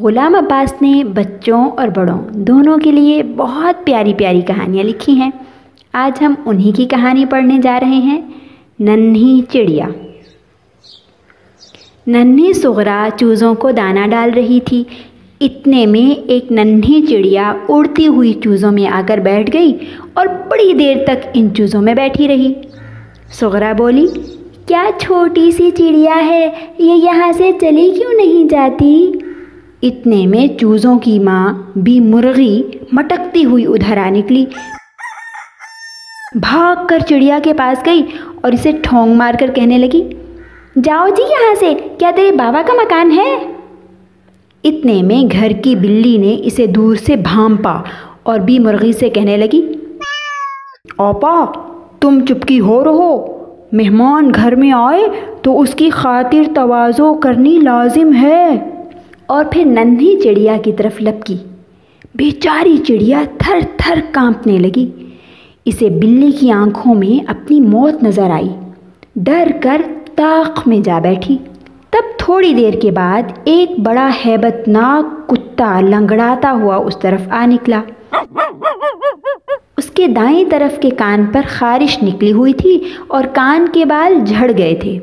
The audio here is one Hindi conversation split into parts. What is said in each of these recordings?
गुलाम अब्बास ने बच्चों और बड़ों दोनों के लिए बहुत प्यारी प्यारी कहानियाँ लिखी हैं। आज हम उन्हीं की कहानी पढ़ने जा रहे हैं, नन्ही चिड़िया। नन्ही सुगरा चूज़ों को दाना डाल रही थी। इतने में एक नन्ही चिड़िया उड़ती हुई चूज़ों में आकर बैठ गई और बड़ी देर तक इन चूज़ों में बैठी रही। सुगरा बोली, क्या छोटी सी चिड़िया है, ये यहाँ से चली क्यों नहीं जाती? इतने में चूज़ों की माँ भी मुर्गी मटकती हुई उधर आ निकली, भागकर चिड़िया के पास गई और इसे ठोंग मारकर कहने लगी, जाओ जी यहाँ से, क्या तेरे बाबा का मकान है? इतने में घर की बिल्ली ने इसे दूर से भांपा और बी मुर्गी से कहने लगी, ओपा तुम चुपकी हो रहो, मेहमान घर में आए तो उसकी खातिर तवाज़ो करनी लाजिम है। और फिर नन्ही चिड़िया की तरफ लपकी। बेचारी चिड़िया थर थर कांपने लगी। इसे बिल्ली की आंखों में अपनी मौत नज़र आई, डर कर ताक में जा बैठी। तब थोड़ी देर के बाद एक बड़ा हैबतनाक कुत्ता लंगड़ाता हुआ उस तरफ आ निकला। उसके दाईं तरफ के कान पर खारिश निकली हुई थी और कान के बाल झड़ गए थे।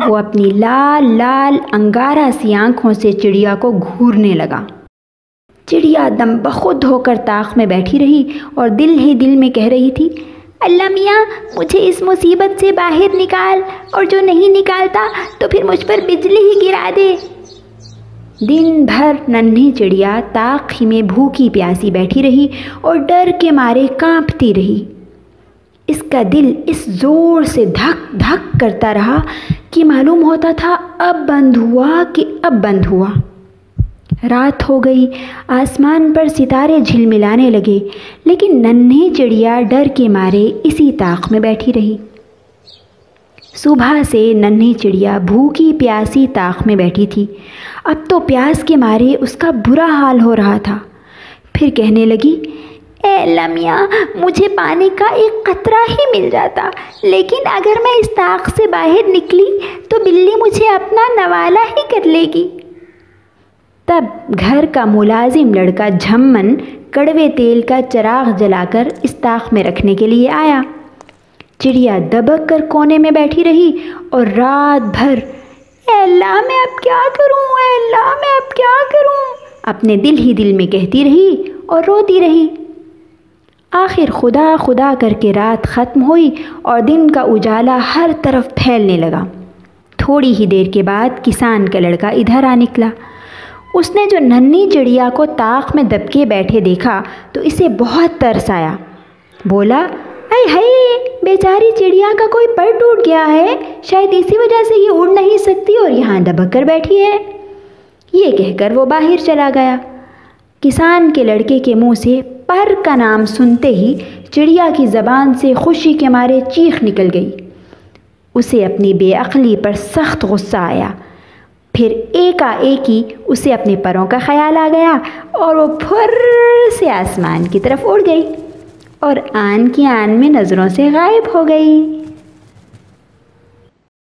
वो अपनी लाल लाल अंगारा सी आंखों से चिड़िया को घूरने लगा। चिड़िया दम बखुद होकर ताक में बैठी रही और दिल ही दिल में कह रही थी, अल्लाह मियाँ मुझे इस मुसीबत से बाहर निकाल, और जो नहीं निकालता तो फिर मुझ पर बिजली ही गिरा दे। दिन भर नन्ही चिड़िया ताक ही में भूखी प्यासी बैठी रही और डर के मारे कांपती रही। इसका दिल इस ज़ोर से धक धक करता रहा कि मालूम होता था अब बंद हुआ कि अब बंद हुआ। रात हो गई, आसमान पर सितारे झिलमिलाने लगे, लेकिन नन्ही चिड़िया डर के मारे इसी ताक में बैठी रही। सुबह से नन्ही चिड़िया भूखी प्यासी ताक में बैठी थी। अब तो प्यास के मारे उसका बुरा हाल हो रहा था। फिर कहने लगी, ए लमिया मुझे पानी का एक कतरा ही मिल जाता, लेकिन अगर मैं इस ताक से बाहर निकली तो बिल्ली मुझे अपना नवाला ही कर लेगी। तब घर का मुलाजिम लड़का झम्मन कड़वे तेल का चिराग जलाकर इस ताक में रखने के लिए आया। चिड़िया दबक कर कोने में बैठी रही और रात भर अल्लाह मैं अब क्या करूं, अल्लाह मैं अब क्या करूं, अपने दिल ही दिल में कहती रही और रोती रही। आखिर खुदा खुदा करके रात ख़त्म हुई और दिन का उजाला हर तरफ फैलने लगा। थोड़ी ही देर के बाद किसान का लड़का इधर आ निकला। उसने जो नन्ही चिड़िया को ताक में दबके बैठे देखा तो इसे बहुत तरस आया। बोला, अरे हाय बेचारी चिड़िया का कोई पर टूट गया है, शायद इसी वजह से ये उड़ नहीं सकती और यहाँ दबक कर बैठी है। ये कहकर वो बाहर चला गया। किसान के लड़के के मुंह से पर का नाम सुनते ही चिड़िया की ज़बान से खुशी के मारे चीख निकल गई। उसे अपनी बेअक्ली पर सख्त गुस्सा आया। फिर एकाएकी उसे अपने परों का ख्याल आ गया और वो फुर्र से आसमान की तरफ उड़ गई और आन की आन में नज़रों से गायब हो गई।